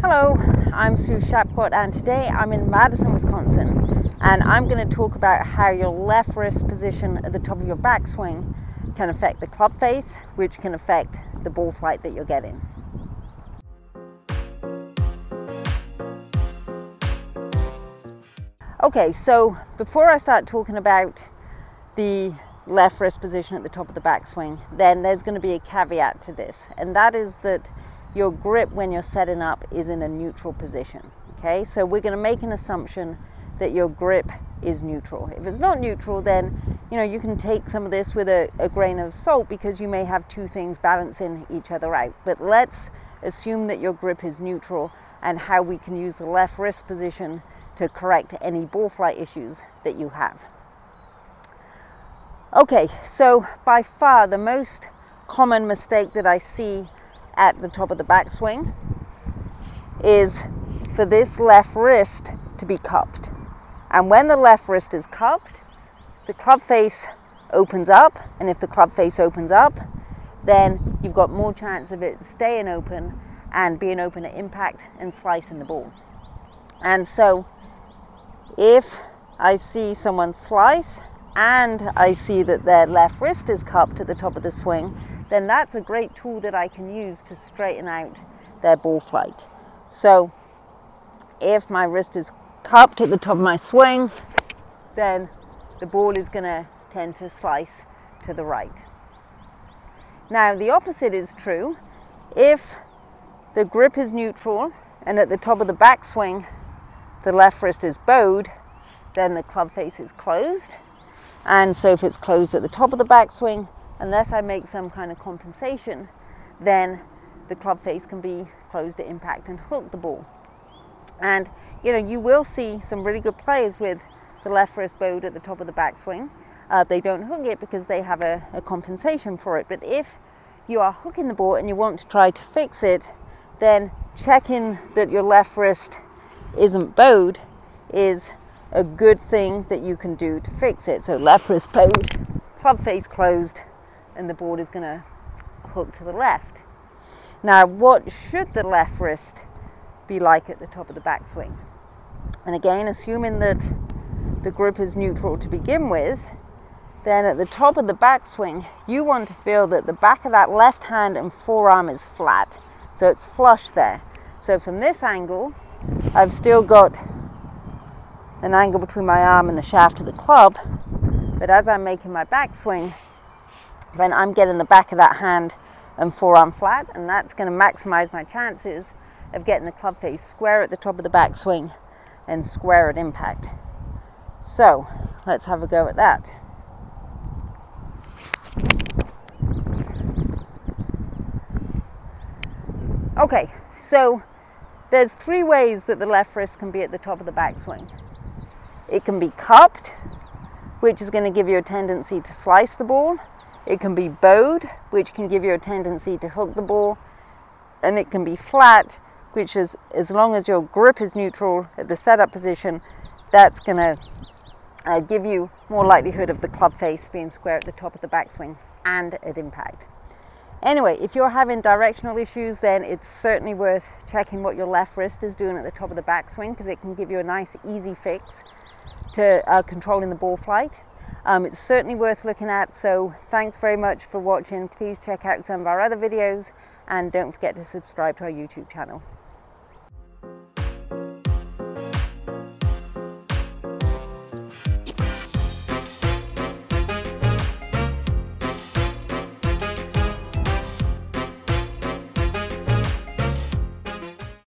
Hello, I'm Sue Shapcott and today I'm in Madison, Wisconsin, and I'm going to talk about how your left wrist position at the top of your backswing can affect the club face, which can affect the ball flight that you're getting. Okay, so before I start talking about the left wrist position at the top of the backswing, then there's going to be a caveat to this, and that is that your grip when you're setting up is in a neutral position, okay? So we're going to make an assumption that your grip is neutral. If it's not neutral, then, you know, you can take some of this with a grain of salt because you may have two things balancing each other out. But let's assume that your grip is neutral and how we can use the left wrist position to correct any ball flight issues that you have. Okay, so by far the most common mistake that I see at the top of the backswing is for this left wrist to be cupped. And when the left wrist is cupped, the club face opens up, and if the club face opens up, then you've got more chance of it staying open and being open at impact and slicing the ball. And so if I see someone slice and I see that their left wrist is cupped at the top of the swing, then that's a great tool that I can use to straighten out their ball flight. So if my wrist is cupped at the top of my swing, then the ball is going to tend to slice to the right. Now the opposite is true. If the grip is neutral and at the top of the backswing the left wrist is bowed, then the club face is closed. And so if it's closed at the top of the backswing, unless I make some kind of compensation, then the club face can be closed at impact and hook the ball. And you know, you will see some really good players with the left wrist bowed at the top of the backswing. They don't hook it because they have a compensation for it. But if you are hooking the ball and you want to try to fix it, then checking that your left wrist isn't bowed is a good thing that you can do to fix it. So left wrist bowed, club face closed, and the ball is going to hook to the left. Now what should the left wrist be like at the top of the backswing? And again, assuming that the grip is neutral to begin with, then at the top of the backswing you want to feel that the back of that left hand and forearm is flat, so it's flush there. So from this angle I've still got an angle between my arm and the shaft of the club, but as I'm making my backswing, then I'm getting the back of that hand and forearm flat, and that's going to maximize my chances of getting the club face square at the top of the backswing and square at impact. So let's have a go at that. Okay, so there's three ways that the left wrist can be at the top of the backswing. It can be cupped, which is going to give you a tendency to slice the ball. It can be bowed, which can give you a tendency to hook the ball, and it can be flat, which is, as long as your grip is neutral at the setup position, that's going to give you more likelihood of the club face being square at the top of the backswing and at impact. Anyway, if you're having directional issues, then it's certainly worth checking what your left wrist is doing at the top of the backswing, because it can give you a nice easy fix to controlling the ball flight. It's certainly worth looking at, so thanks very much for watching. Please check out some of our other videos and don't forget to subscribe to our YouTube channel.